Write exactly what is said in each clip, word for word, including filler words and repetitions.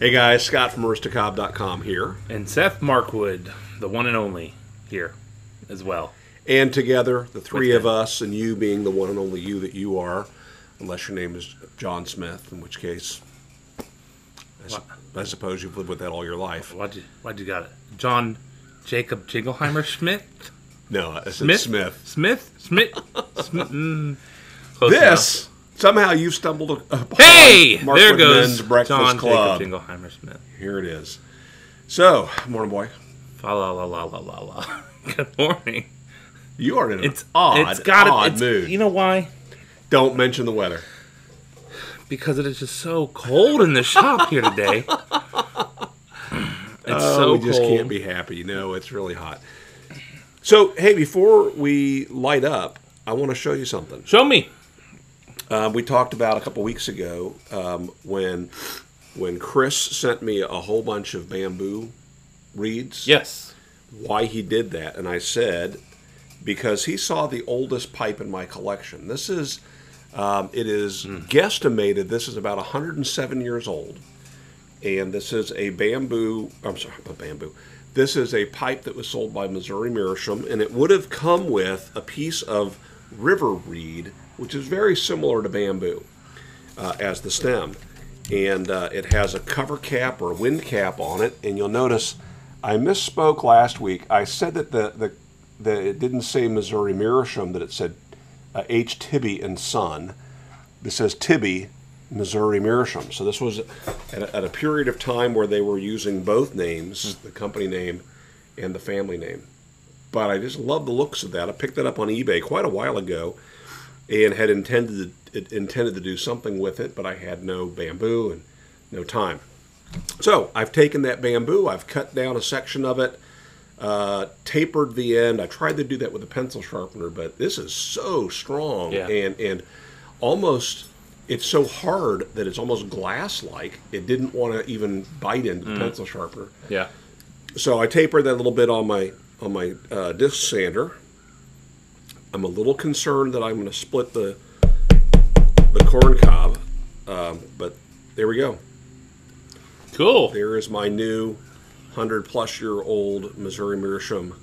Hey guys, Scott from Arista Cobb dot com here. And Seth Markwood, the one and only, here as well. And together, the three What's of that? us, and you being the one and only you that you are, unless your name is John Smith, in which case, I, su- I suppose you've lived with that all your life. Why'd you, why'd you got it? John Jacob Jingleheimer Schmidt? No, I said Smith. Smith. Smith? Smith? Smith? Mm. This, enough. Somehow you've stumbled upon hey, Markwood there goes Men's Breakfast John Club. Jacob Jingleheimer Smith. Here it is. So, morning, boy. Fa la la la la la la. Good morning. You are in an it's, odd, it's gotta, odd it's, mood. You know why? Don't mention the weather. Because it is just so cold in the shop here today. It's oh, so we just cold. Can't be happy. No, it's really hot. So, hey, before we light up, I want to show you something. Show me. Uh, we talked about a couple weeks ago um, when when Chris sent me a whole bunch of bamboo reeds. Yes. Why he did that. And I said, because he saw the oldest pipe in my collection. This is, um, it is mm. guesstimated, this is about one hundred seven years old. And this is a bamboo, I'm sorry, a bamboo. This is a pipe that was sold by Missouri Meerschaum, and it would have come with a piece of river reed, which is very similar to bamboo uh, as the stem. And uh, it has a cover cap or a wind cap on it. And you'll notice I misspoke last week. I said that the, the, the it didn't say Missouri Meerschaum, that it said uh, H. Tibbe and Son. This says Tibbe, Missouri Meerschaum. So this was at a, at a period of time where they were using both names, the company name and the family name. But I just love the looks of that. I picked that up on eBay quite a while ago. And had intended to, intended to do something with it, but I had no bamboo and no time. So I've taken that bamboo, I've cut down a section of it, uh, tapered the end. I tried to do that with a pencil sharpener, but this is so strong yeah. and and almost, it's so hard that it's almost glass-like. It didn't want to even bite into the mm. pencil sharpener. Yeah. So I tapered that a little bit on my on my uh, disc sander. I'm a little concerned that I'm going to split the the corn cob, um, but there we go. Cool. There is my new one hundred plus year old Missouri Meerschaum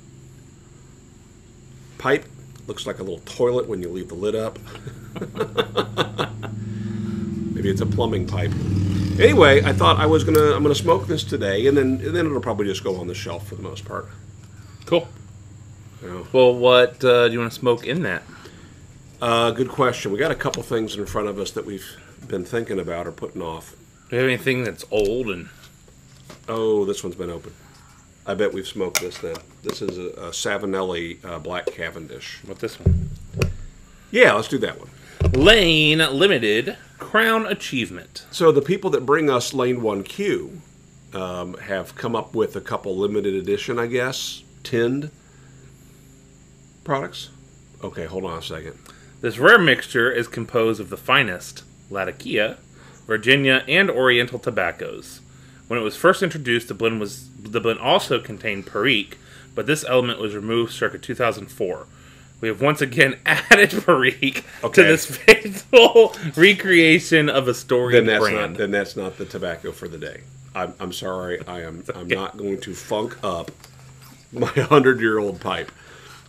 pipe. Looks like a little toilet when you leave the lid up. Maybe it's a plumbing pipe. Anyway, I thought I was gonna I'm gonna smoke this today, and then and then it'll probably just go on the shelf for the most part. Cool. Well, what uh, do you want to smoke in that? Uh, good question. We got a couple things in front of us that we've been thinking about or putting off. Do you have anything that's old and? Oh, this one's been open. I bet we've smoked this then. This is a, a Savinelli uh, Black Cavendish. What this one? Yeah, let's do that one. Lane Limited Crown Achievement. So the people that bring us Lane one Q um, have come up with a couple limited edition, I guess, tinned. Products? Okay, hold on a second. This rare mixture is composed of the finest Latakia, Virginia, and Oriental tobaccos. When it was first introduced, the blend was the blend also contained Perique, but this element was removed circa two thousand four. We have once again added Perique okay. to this faithful recreation of a story then that's brand. Not, then that's not the tobacco for the day. I'm, I'm sorry. I am. Okay. I'm not going to funk up my hundred-year-old pipe.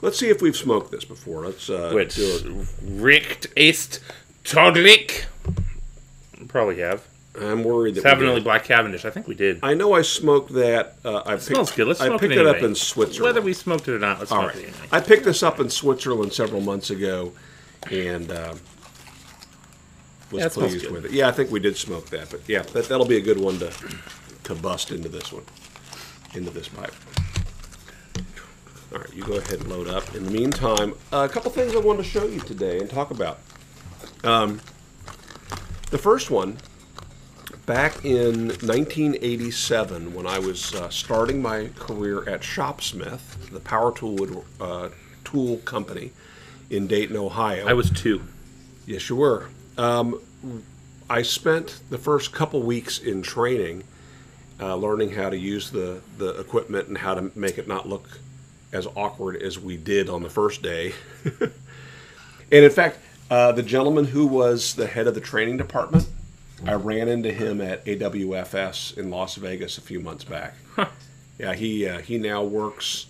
Let's see if we've smoked this before. Let's uh, Which, do it. Richt ist todlich. Probably have. I'm worried that Savinelli Black Cavendish. I think we did. I know I smoked that. Uh, I it picked, smells good. Let's I smoke picked it, anyway. it up in Switzerland. Whether we smoked it or not, let's All smoke right. it anyway. I picked this up in Switzerland several months ago and uh, was yeah, pleased with it. Yeah, I think we did smoke that. But yeah, that, that'll be a good one to, to bust into this one, into this pipe. All right, you go ahead and load up. In the meantime, a couple things I wanted to show you today and talk about. Um, the first one, back in nineteen eighty-seven, when I was uh, starting my career at ShopSmith, the power tool uh, tool company in Dayton, Ohio. I was two. Yes, you were. Um, I spent the first couple weeks in training, uh, learning how to use the, the equipment and how to make it not look as awkward as we did on the first day. And in fact, uh, the gentleman who was the head of the training department I ran into him at A W F S in Las Vegas a few months back. Huh. Yeah, he uh, he now works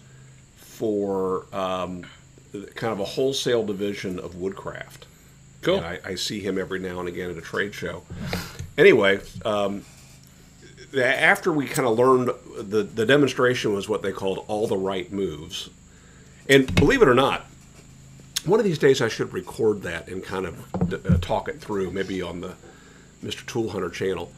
for um, kind of a wholesale division of Woodcraft. Cool. And I, I see him every now and again at a trade show. Anyway, um, after we kind of learned, the, the demonstration was what they called all the right moves. And believe it or not, one of these days I should record that and kind of uh, talk it through, maybe on the Mister Tool Hunter channel.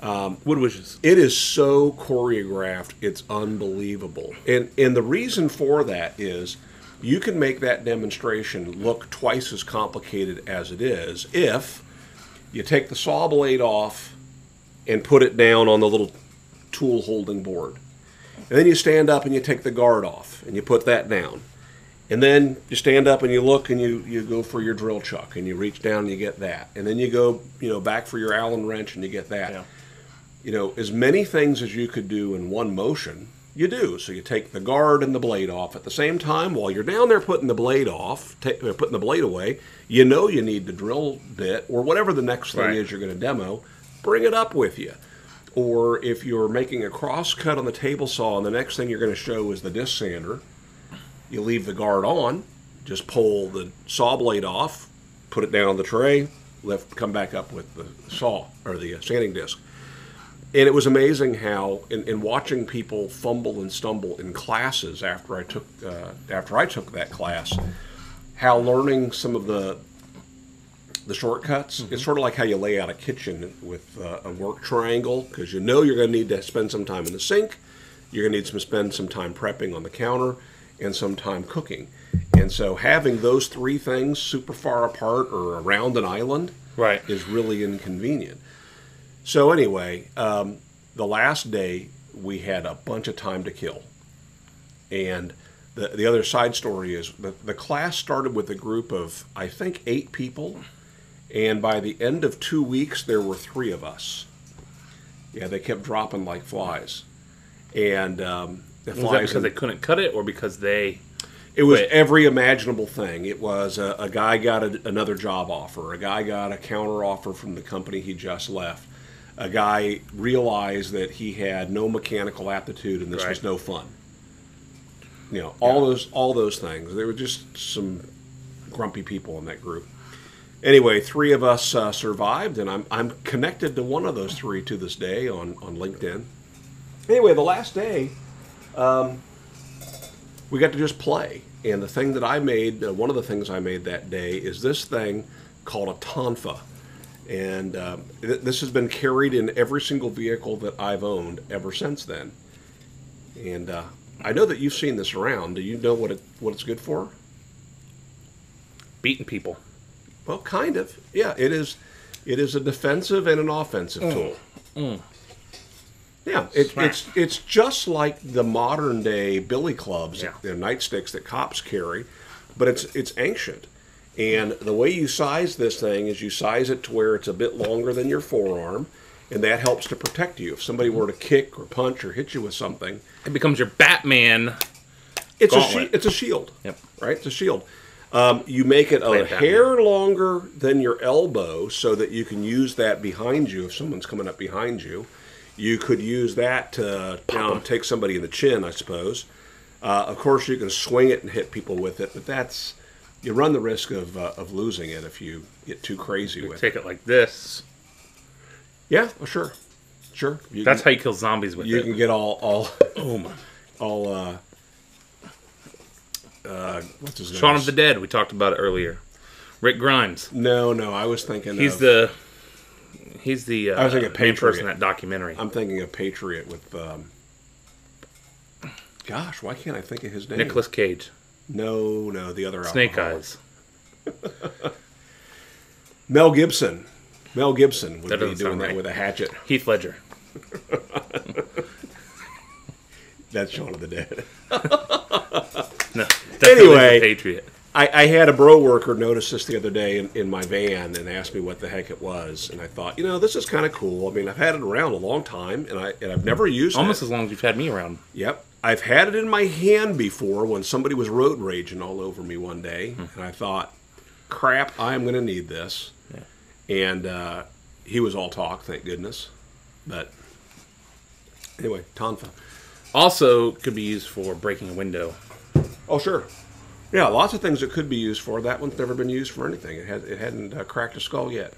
Um, Wood wishes. It is so choreographed, it's unbelievable. And and the reason for that is you can make that demonstration look twice as complicated as it is if you take the saw blade off and put it down on the little tool holding board. And then you stand up and you take the guard off and you put that down. And then you stand up and you look and you, you go for your drill chuck and you reach down and you get that. And then you go, you know, back for your Allen wrench and you get that. Yeah. You know, as many things as you could do in one motion, you do. So you take the guard and the blade off at the same time. While you're down there putting the blade off, ta- putting the blade away, you know you need the drill bit or whatever the next thing right. is you're going to demo, bring it up with you. Or if you're making a cross cut on the table saw and the next thing you're going to show is the disc sander, you leave the guard on, just pull the saw blade off, put it down on the tray, lift, come back up with the saw or the sanding disc. And it was amazing how, in, in watching people fumble and stumble in classes after I took uh, after I took that class, how learning some of the the shortcuts, mm-hmm. it's sort of like how you lay out a kitchen with uh, a work triangle, because you know you're going to need to spend some time in the sink, you're going to need to spend some time prepping on the counter, and some time cooking. And so having those three things super far apart or around an island right. is really inconvenient. So anyway, um, the last day we had a bunch of time to kill. And the the other side story is the, the class started with a group of, I think, eight people. And by the end of two weeks, there were three of us. Yeah, they kept dropping like flies. And... Um, Was that because and, they couldn't cut it, or because they? It was quit? Every imaginable thing. It was a, a guy got a, another job offer. A guy got a counter offer from the company he just left. A guy realized that he had no mechanical aptitude, and this right. was no fun. You know, all yeah. those all those things. There were just some grumpy people in that group. Anyway, three of us uh, survived, and I'm I'm connected to one of those three to this day on on LinkedIn. Anyway, the last day. Um, we got to just play, and the thing that I made, uh, one of the things I made that day is this thing called a Tonfa, and uh, th- this has been carried in every single vehicle that I've owned ever since then. And uh, I know that you've seen this around. Do you know what it what it's good for? Beating people. Well, kind of. Yeah, it is. It is a defensive and an offensive mm. tool. Mm. Yeah, it, it's it's just like the modern day billy clubs, yeah. the nightsticks that cops carry, but it's it's ancient. And the way you size this thing is you size it to where it's a bit longer than your forearm, and that helps to protect you. If somebody were to kick or punch or hit you with something, it becomes your Batman. It's gauntlet. a she- it's a shield. Yep. Right, it's a shield. Um, you make it a hair longer than your elbow so that you can use that behind you if someone's coming up behind you. You could use that to you know, take somebody in the chin, I suppose. Uh, of course, you can swing it and hit people with it, but that's you run the risk of uh, of losing it if you get too crazy you with take it. Take it like this. Yeah, well, sure, sure. You that's can, how you kill zombies with you it. You can get all all oh my, all uh, uh, what's his name? Shaun of the Dead. We talked about it earlier. Rick Grimes. No, no, I was thinking he's of... the. He's the uh, I was thinking of main person in that documentary. I'm thinking of Patriot with, um, gosh, why can't I think of his name? Nicolas Cage. No, no, the other Snake alcoholic. Eyes. Mel Gibson. Mel Gibson would that be doing that right. with a hatchet. Heath Ledger. That's Shaun of the Dead. No, anyway, Patriot. I, I had a bro worker notice this the other day in, in my van and asked me what the heck it was. And I thought, you know, this is kind of cool. I mean, I've had it around a long time, and, I, and I've never used Almost it. Almost as long as you've had me around. Yep. I've had it in my hand before when somebody was road raging all over me one day. Hmm. And I thought, crap, I'm going to need this. Yeah. And uh, he was all talk, thank goodness. But anyway, Tonfa. Also could be used for breaking a window. Oh, sure. Yeah, lots of things it could be used for. That one's never been used for anything. It, has, it hadn't uh, cracked a skull yet.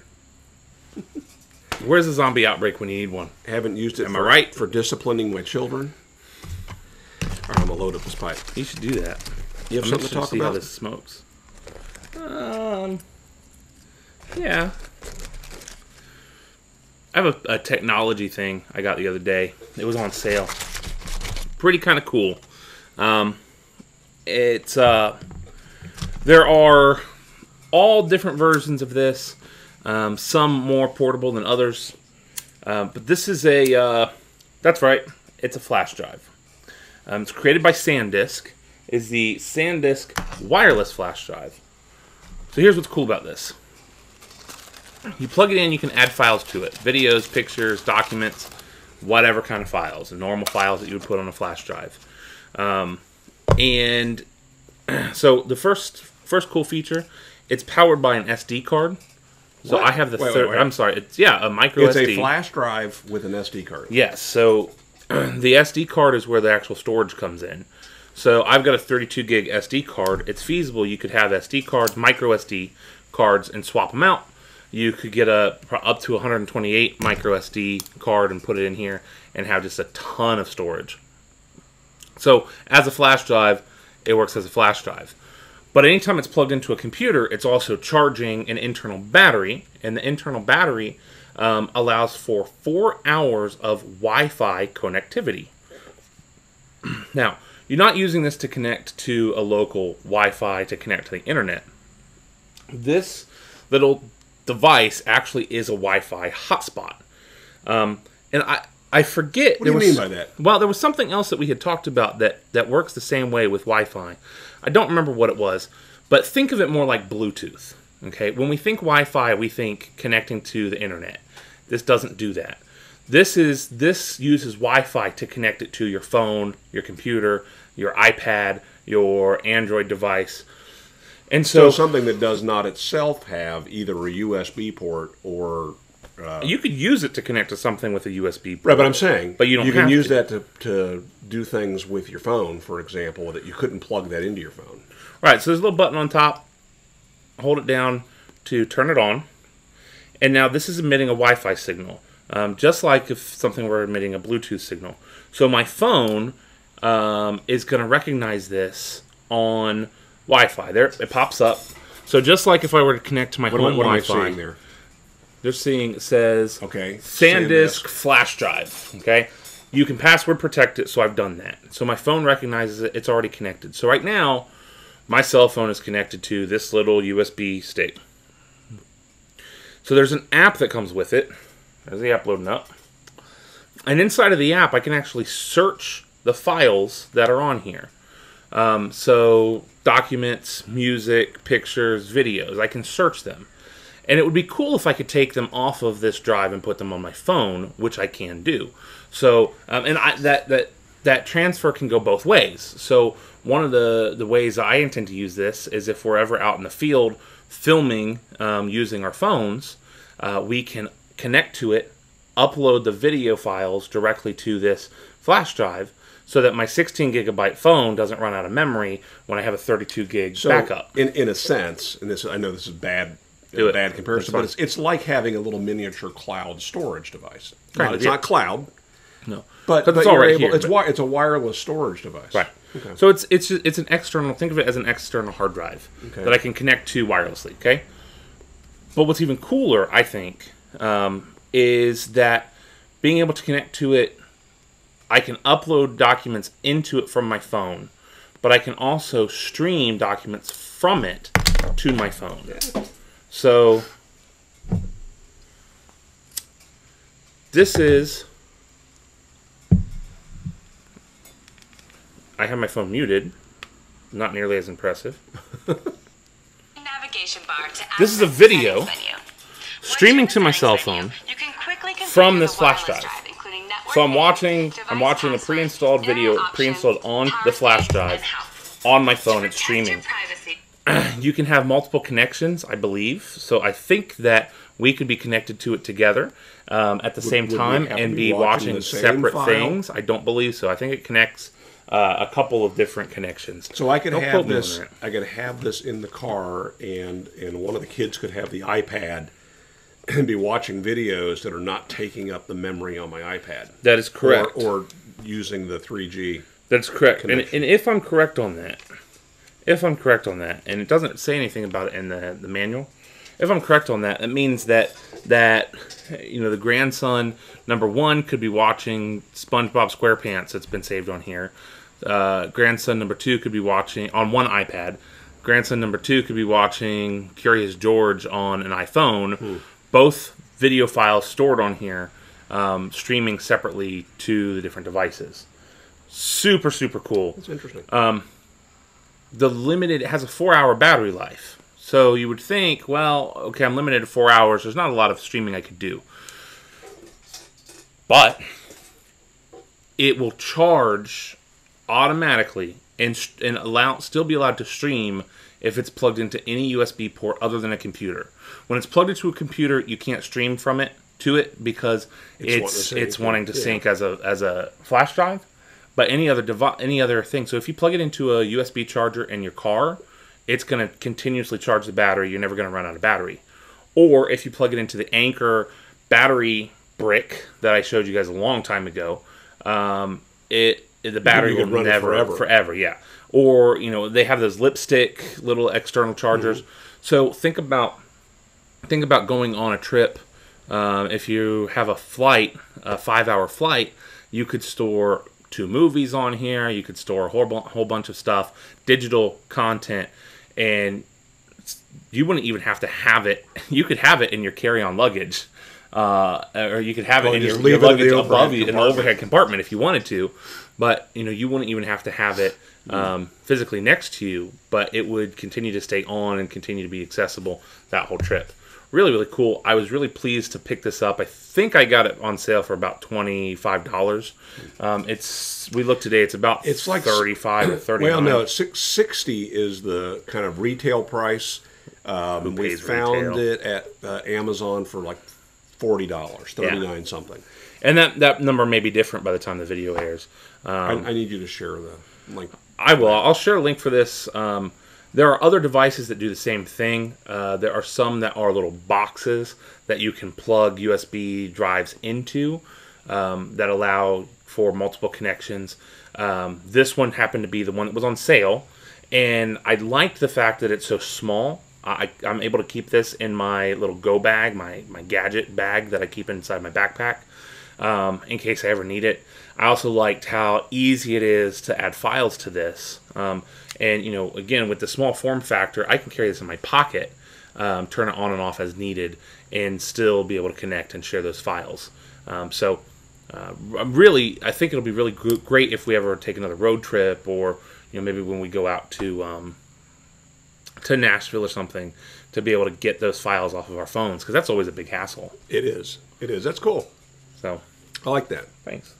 Where's the zombie outbreak when you need one? I haven't used it Am for, I right? for disciplining my children. All right, I'm going to load up this pipe. You should do that. You have I'm something to talk to see about? How this smokes. Um, yeah. I have a, a technology thing I got the other day. It was on sale. Pretty kind of cool. Um, it's uh, there are all different versions of this. Um, some more portable than others. Uh, but this is a uh, that's right. It's a flash drive. Um, it's created by SanDisk. It's the SanDisk wireless flash drive. So here's what's cool about this. You plug it in, you can add files to it. Videos, pictures, documents, whatever kind of files. The normal files that you would put on a flash drive. Um, and so the first first cool feature, it's powered by an S D card. So what? I have the wait, third, wait, wait. I'm sorry, it's, yeah, a micro it's S D. It's a flash drive with an S D card. Yes, so the S D card is where the actual storage comes in. So I've got a thirty-two gig S D card. It's feasible you could have S D cards, micro S D cards, and swap them out. You could get a up to one hundred twenty-eight micro S D card and put it in here and have just a ton of storage. So as a flash drive, it works as a flash drive. But anytime it's plugged into a computer, it's also charging an internal battery, and the internal battery um, allows for four hours of Wi-Fi connectivity. Now, you're not using this to connect to a local Wi-Fi to connect to the internet. This little device actually is a Wi-Fi hotspot. Um, and I, I forget... What do you mean by that? Well, there was something else that we had talked about that, that works the same way with Wi-Fi. I don't remember what it was, but think of it more like Bluetooth. Okay, when we think Wi-Fi, we think connecting to the internet. This doesn't do that. This is this uses Wi-Fi to connect it to your phone, your computer, your iPad, your Android device. And so, so something that does not itself have either a U S B port or uh, you could use it to connect to something with a U S B port. Right, but I'm saying, but you don't. You have can use to. that to to do things with your phone, for example, that you couldn't plug that into your phone. Right. So there's a little button on top. Hold it down to turn it on, and now this is emitting a Wi-Fi signal, um, just like if something were emitting a Bluetooth signal. So my phone um, is going to recognize this on Wi-Fi. There, it pops up. So just like if I were to connect to my what home am I, what Wi-Fi, am I seeing there? They're seeing it says okay, SanDisk, SanDisk flash drive. Okay, you can password protect it, so I've done that. So my phone recognizes it; it's already connected. So right now, my cell phone is connected to this little U S B stick. So there's an app that comes with it. There's the app loading up, and inside of the app, I can actually search the files that are on here. Um, so documents, music, pictures, videos, I can search them. And it would be cool if I could take them off of this drive and put them on my phone, which I can do. So, um, and I, that, that, that transfer can go both ways. So one of the, the ways I intend to use this is if we're ever out in the field filming um, using our phones, uh, we can connect to it, upload the video files directly to this flash drive, so that my sixteen gigabyte phone doesn't run out of memory when I have a thirty-two gig so backup. In in a sense, and this I know this is bad, a bad comparison, but it's, it's like having a little miniature cloud storage device. Right, no, it's yeah. not cloud, no, but, but it's all right able, here. It's but... it's a wireless storage device, right? Okay. So it's it's it's an external. Think of it as an external hard drive okay. that I can connect to wirelessly. Okay, but what's even cooler, I think, um, is that being able to connect to it. I can upload documents into it from my phone, but I can also stream documents from it to my phone. So this is, I have my phone muted, not nearly as impressive. Navigation bar to this is a video streaming to my cell phone from this flash drive. So I'm watching, I'm watching a pre-installed video, pre-installed on the flash drive, on my phone. It's streaming. you can have multiple connections, I believe. So I think that we could be connected to it together um, at the would, same would time and be watching, watching separate file? things. I don't believe so. I think it connects uh, a couple of different connections. So I could don't have this. I could have this in the car, and and one of the kids could have the iPad and be watching videos that are not taking up the memory on my iPad. That is correct. Or, or using the three G. That's correct. And, and if I'm correct on that, if I'm correct on that, and it doesn't say anything about it in the, the manual, if I'm correct on that, it means that that you know the grandson number one could be watching SpongeBob SquarePants that's been saved on here. Uh, grandson number two could be watching on one iPad. Grandson number two could be watching Curious George on an iPhone. Ooh. Both video files stored on here, um, streaming separately to the different devices. Super, super cool. That's interesting. Um, the limited, it has a four-hour battery life. So you would think, well, okay, I'm limited to four hours. There's not a lot of streaming I could do. But it will charge automatically and, and allow still be allowed to stream if it's plugged into any U S B port other than a computer. When it's plugged into a computer, you can't stream from it to it because it's it's, it's wanting to yeah. sync as a as a flash drive. But any other device, any other thing. So if you plug it into a U S B charger in your car, it's going to continuously charge the battery. You're never going to run out of battery. Or if you plug it into the Anker battery brick that I showed you guys a long time ago, um, it the battery will run never forever. forever. Yeah. Or you know they have those lipstick little external chargers. Mm-hmm. So think about think about going on a trip. Um, if you have a flight, a five-hour flight, you could store two movies on here. You could store a whole, whole bunch of stuff, digital content, and you wouldn't even have to have it. You could have it in your carry-on luggage, uh, or you could have oh, it in your, your luggage in above you in the overhead compartment if you wanted to. But you know, you wouldn't even have to have it um, physically next to you. But it would continue to stay on and continue to be accessible that whole trip. Really, really cool. I was really pleased to pick this up. I think I got it on sale for about twenty-five dollars. Um, it's we looked today. It's about it's like thirty-five or thirty-nine. Well, no, six sixty is the kind of retail price. Um, we found retail? it at uh, Amazon for like forty dollars, thirty-nine yeah. something. And that that number may be different by the time the video airs. Um, I, I need you to share the link. I will. I'll share a link for this. Um, There are other devices that do the same thing. Uh, there are some that are little boxes that you can plug U S B drives into um, that allow for multiple connections. Um, this one happened to be the one that was on sale, and I liked the fact that it's so small. I, I'm able to keep this in my little go bag, my, my gadget bag that I keep inside my backpack um, in case I ever need it. I also liked how easy it is to add files to this. Um, And, you know, again, with the small form factor, I can carry this in my pocket, um, turn it on and off as needed, and still be able to connect and share those files. Um, so, uh, really, I think it'll be really great if we ever take another road trip or, you know, maybe when we go out to, um, to Nashville or something to be able to get those files off of our phones, because that's always a big hassle. It is. It is. That's cool. So, I like that. Thanks.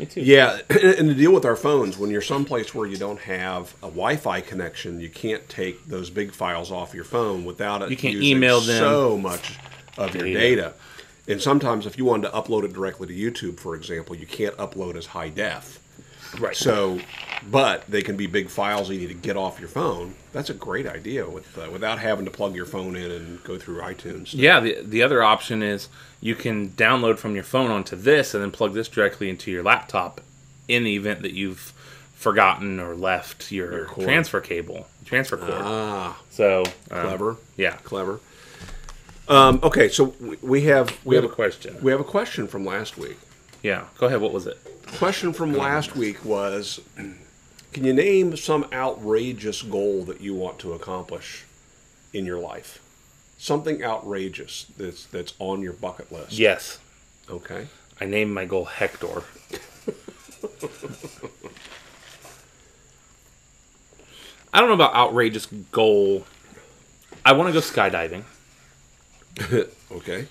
Me too. Yeah, and the deal with our phones, when you're someplace where you don't have a Wi-Fi connection, you can't take those big files off your phone without it. You can't using email them so much of data. your data. And sometimes, if you wanted to upload it directly to YouTube, for example, you can't upload as high def. Right. So, but they can be big files that you need to get off your phone. That's a great idea with uh, without having to plug your phone in and go through iTunes. Yeah, the, the other option is you can download from your phone onto this and then plug this directly into your laptop in the event that you've forgotten or left your, your transfer cable, transfer cord. Ah, so um, clever. Yeah, clever. Um, okay, so we have we, we have, have a question. We have a question from last week. Yeah, go ahead. What was it? Question from last week was, can you name some outrageous goal that you want to accomplish in your life? Something outrageous that's that's on your bucket list. Yes. Okay. I named my goal Hector. I don't know about outrageous goal. I want to go skydiving. Okay.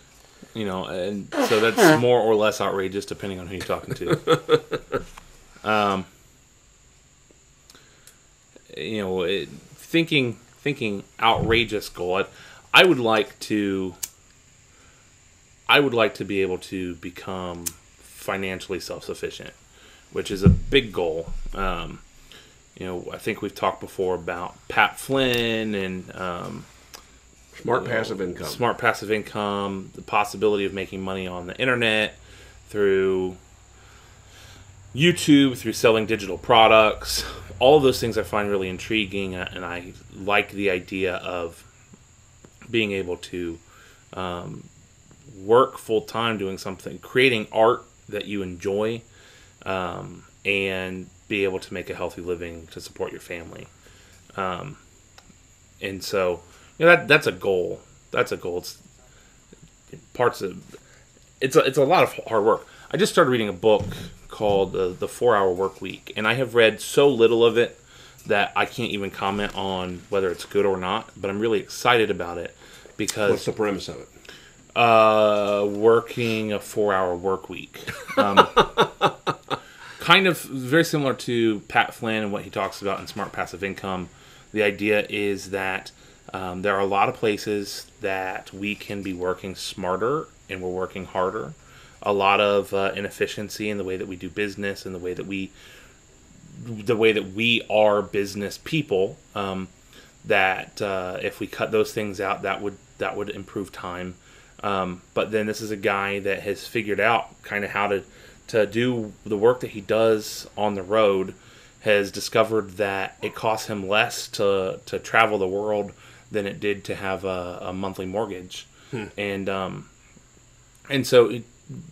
You know, and so that's more or less outrageous depending on who you're talking to. um, you know, it, thinking thinking outrageous goal. I, I would like to, I would like to be able to become financially self-sufficient, which is a big goal. Um, you know, I think we've talked before about Pat Flynn and um, Smart Passive Income. Smart Passive Income, the possibility of making money on the internet through YouTube, through selling digital products. All of those things I find really intriguing, and I like the idea of being able to um, work full-time doing something, creating art that you enjoy, um, and be able to make a healthy living to support your family. Um, and so, you know, that that's a goal. That's a goal. It's parts of it's a, it's a lot of hard work. I just started reading a book called uh, The Four-Hour Workweek, and I have read so little of it that I can't even comment on whether it's good or not, but I'm really excited about it because... What's the premise of it? Uh, working a four-hour work week. Um, kind of very similar to Pat Flynn and what he talks about in Smart Passive Income. The idea is that um, there are a lot of places that we can be working smarter and we're working harder. A lot of uh, inefficiency in the way that we do business and the way that we the way that we are business people, um, that uh, if we cut those things out, that would that would improve time. Um, but then this is a guy that has figured out kind of how to, to do the work that he does on the road, has discovered that it costs him less to, to travel the world than it did to have a, a monthly mortgage. Hmm. And um, and so it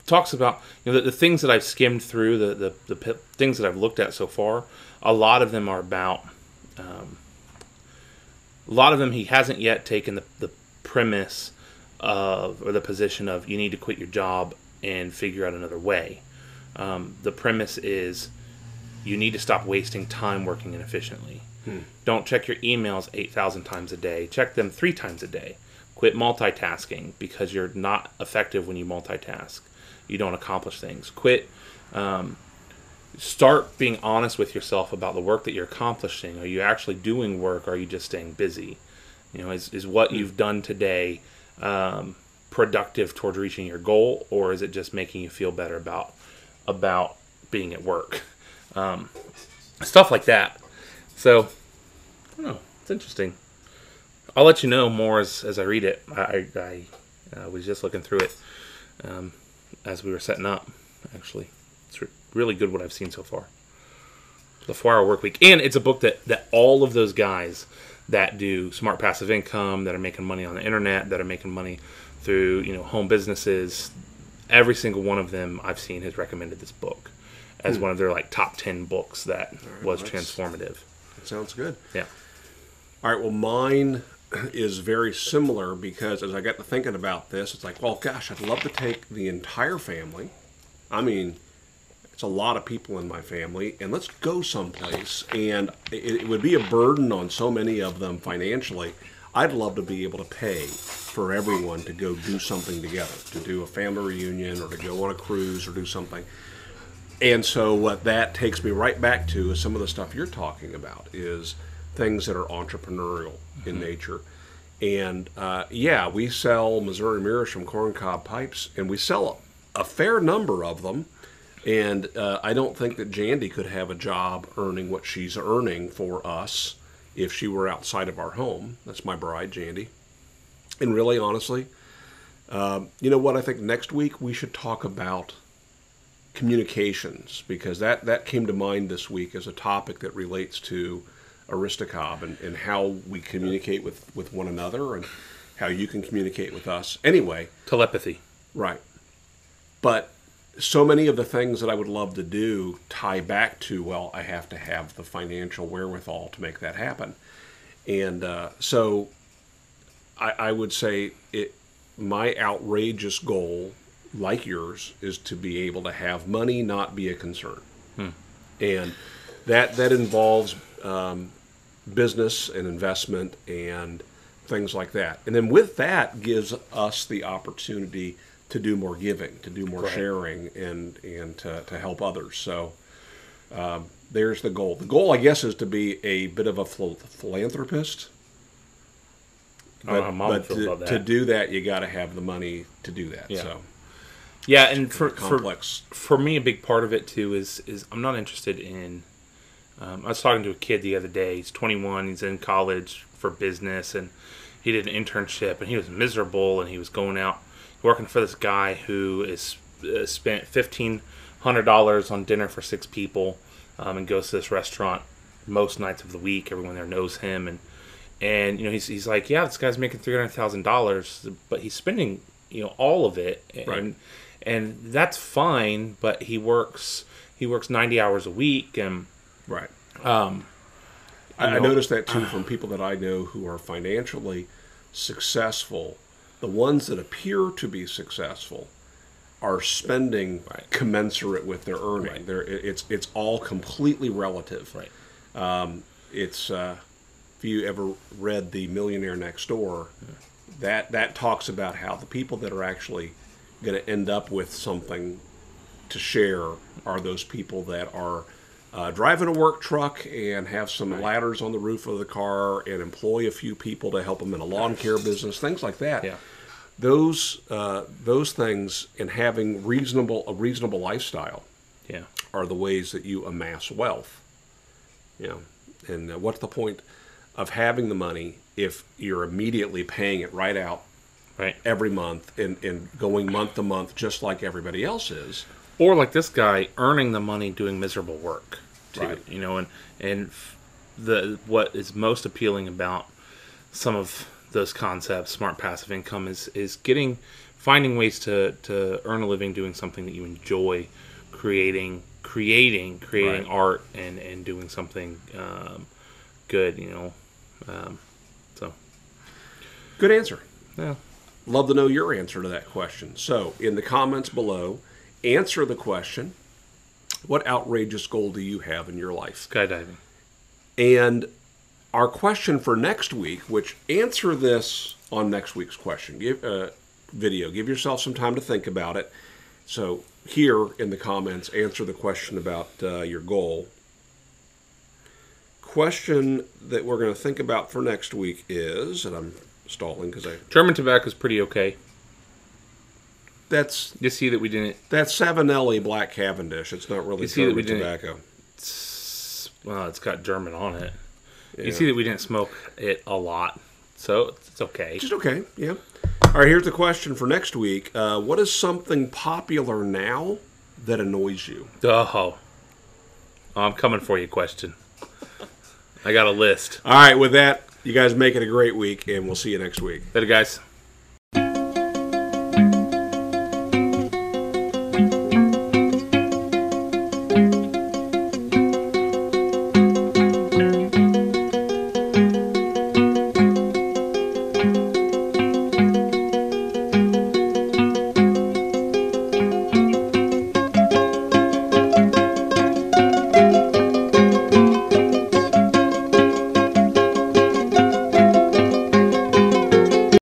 talks about, you know, the, the things that I've skimmed through, the, the, the p- things that I've looked at so far, a lot of them are about, um, a lot of them he hasn't yet taken the, the premise of, or the position of, you need to quit your job and figure out another way. Um, the premise is you need to stop wasting time working inefficiently. Hmm. Don't check your emails eight thousand times a day. Check them three times a day. Quit multitasking, because you're not effective when you multitask. You don't accomplish things. Quit. Um, start being honest with yourself about the work that you're accomplishing. Are you actually doing work? Or are you just staying busy? You know, is, is what you've done today um, productive towards reaching your goal, or is it just making you feel better about about being at work? Um, stuff like that. So, I don't know. It's interesting. I'll let you know more as, as I read it. I, I uh, was just looking through it um, as we were setting up, actually. It's re- really good what I've seen so far. The Four-Hour Workweek. And it's a book that, that all of those guys that do smart passive income, that are making money on the internet, that are making money through, you know, home businesses, every single one of them I've seen has recommended this book as hmm. one of their, like, top ten books that right, was well, transformative. That sounds good. Yeah. All right, well, mine is very similar, because as I got to thinking about this, it's like, well, gosh, I'd love to take the entire family. I mean, it's a lot of people in my family, and let's go someplace. And it, it would be a burden on so many of them financially. I'd love to be able to pay for everyone to go do something together, to do a family reunion or to go on a cruise or do something. And so what that takes me right back to is some of the stuff you're talking about, is things that are entrepreneurial in mm-hmm. nature. And uh, yeah, we sell Missouri Meerschaum corncob pipes, and we sell a, a fair number of them. And uh, I don't think that Jandy could have a job earning what she's earning for us if she were outside of our home. That's my bride, Jandy. And really, honestly, um, you know what? I think next week we should talk about communications, because that, that came to mind this week as a topic that relates to AristaCobb and, and how we communicate with, with one another, and how you can communicate with us. Anyway. Telepathy. Right. But so many of the things that I would love to do tie back to, well, I have to have the financial wherewithal to make that happen. And uh, so I, I would say it. My outrageous goal, like yours, is to be able to have money not be a concern. Hmm. And that, that involves... Um, business and investment and things like that. And then with that gives us the opportunity to do more giving, to do more right. sharing, and, and to, to help others. So um, there's the goal. The goal, I guess, is to be a bit of a ph- philanthropist. But, I'm all but to, that. to do that, you got to have the money to do that. Yeah. So. Yeah, and for, complex. for for me, a big part of it too is is I'm not interested in. Um, I was talking to a kid the other day. He's twenty-one. He's in college for business, and he did an internship, and he was miserable, and he was going out working for this guy who is uh, spent fifteen hundred dollars on dinner for six people, um, and goes to this restaurant most nights of the week. Everyone there knows him, and and you know he's he's like, yeah, this guy's making three hundred thousand dollars, but he's spending you know all of it, and. Right. And that's fine, but he works he works ninety hours a week, and right. Um, I, know, I noticed that too from people that I know who are financially successful. The ones that appear to be successful are spending right. commensurate with their earning. Right. They're, it's it's all completely relative. Right. Um, it's uh, if you ever read The Millionaire Next Door, yeah. that that talks about how the people that are actually going to end up with something to share are those people that are uh, driving a work truck and have some right. ladders on the roof of the car and employ a few people to help them in a lawn care business, things like that. Yeah. Those uh, those things and having reasonable a reasonable lifestyle yeah. are the ways that you amass wealth. Yeah. And uh, what's the point of having the money if you're immediately paying it right out Right. every month and, and going month to month just like everybody else is. Or like this guy earning the money doing miserable work too. Right. You know, and and the what is most appealing about some of those concepts, smart passive income, is is getting finding ways to, to earn a living doing something that you enjoy, creating creating creating right. art and, and doing something um, good, you know. Um, so good answer. Yeah. Love to know your answer to that question. So, in the comments below, answer the question, what outrageous goal do you have in your life? Skydiving. And our question for next week, which answer this on next week's question give uh, video. Give yourself some time to think about it. So, here in the comments, answer the question about uh, your goal. Question that we're going to think about for next week is, and I'm stalling because I German tobacco is pretty okay. That's you see that we didn't. That's Savinelli Black Cavendish. It's not really German we tobacco. It's, well, it's got German on it. Yeah. You see that we didn't smoke it a lot, so it's okay. Just okay, yeah. All right, here's the question for next week. Uh, what is something popular now that annoys you? Oh, I'm coming for you. Question. I got a list. All right, with that. You guys make it a great week, and we'll see you next week. Later, guys.